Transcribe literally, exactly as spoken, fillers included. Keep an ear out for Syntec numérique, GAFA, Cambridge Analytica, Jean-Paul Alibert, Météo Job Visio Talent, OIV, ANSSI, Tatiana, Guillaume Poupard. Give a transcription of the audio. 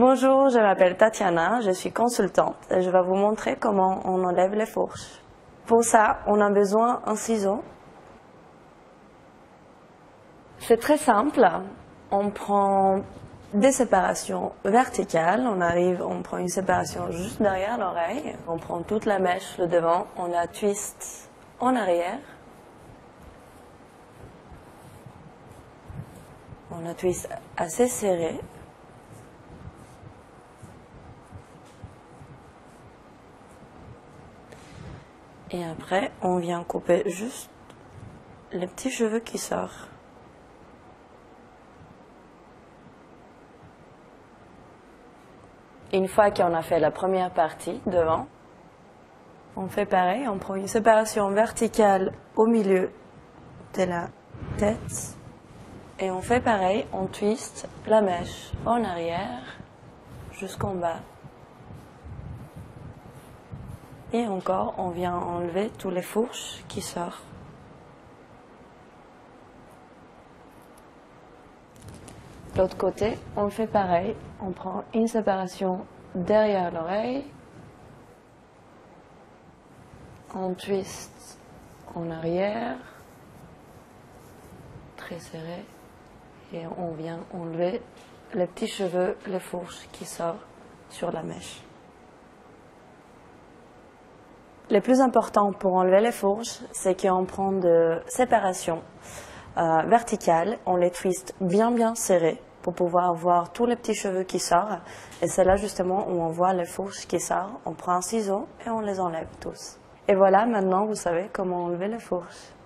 Bonjour, je m'appelle Tatiana, je suis consultante et je vais vous montrer comment on enlève les fourches. Pour ça, on a besoin d'un ciseau. C'est très simple, on prend des séparations verticales, on arrive, on prend une séparation juste derrière l'oreille, on prend toute la mèche, le devant, on la twiste en arrière. On la twiste assez serrée. Et après, on vient couper juste les petits cheveux qui sortent. Une fois qu'on a fait la première partie devant, on fait pareil, on prend une séparation verticale au milieu de la tête. Et on fait pareil, on twiste la mèche en arrière jusqu'en bas. Et encore, on vient enlever toutes les fourches qui sortent. De l'autre côté, on fait pareil. On prend une séparation derrière l'oreille. On twiste en arrière. Très serré. Et on vient enlever les petits cheveux, les fourches qui sortent sur la mèche. Le plus important pour enlever les fourches, c'est qu'on prend de séparation euh, verticale, on les twiste bien bien serrés pour pouvoir voir tous les petits cheveux qui sortent. Et c'est là justement où on voit les fourches qui sortent, on prend un ciseau et on les enlève tous. Et voilà, maintenant vous savez comment enlever les fourches.